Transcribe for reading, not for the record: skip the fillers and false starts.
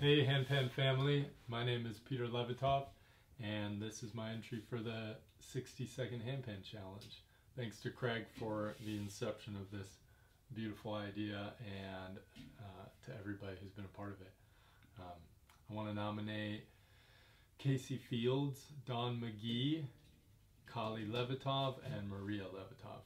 Hey Handpan family, my name is Peter Levitov and this is my entry for the 60-second handpan challenge. Thanks to Craig for the inception of this beautiful idea and to everybody who's been a part of it. I want to nominate Casey Fields, Dawn McGee, Kali Levitov, and Maria Levitov.